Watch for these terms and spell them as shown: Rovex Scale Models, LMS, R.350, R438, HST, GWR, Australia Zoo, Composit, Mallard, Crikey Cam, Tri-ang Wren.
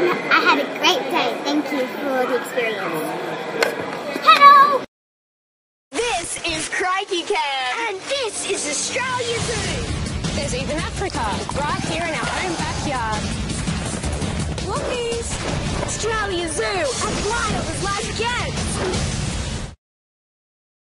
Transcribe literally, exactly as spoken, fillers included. I'm, I had a great day. Thank you for the experience. Hello! This is Crikey Cam. And this is Australia Zoo. There's even Africa, right here in our own backyard. Lookies! Australia Zoo, a wild as life gets.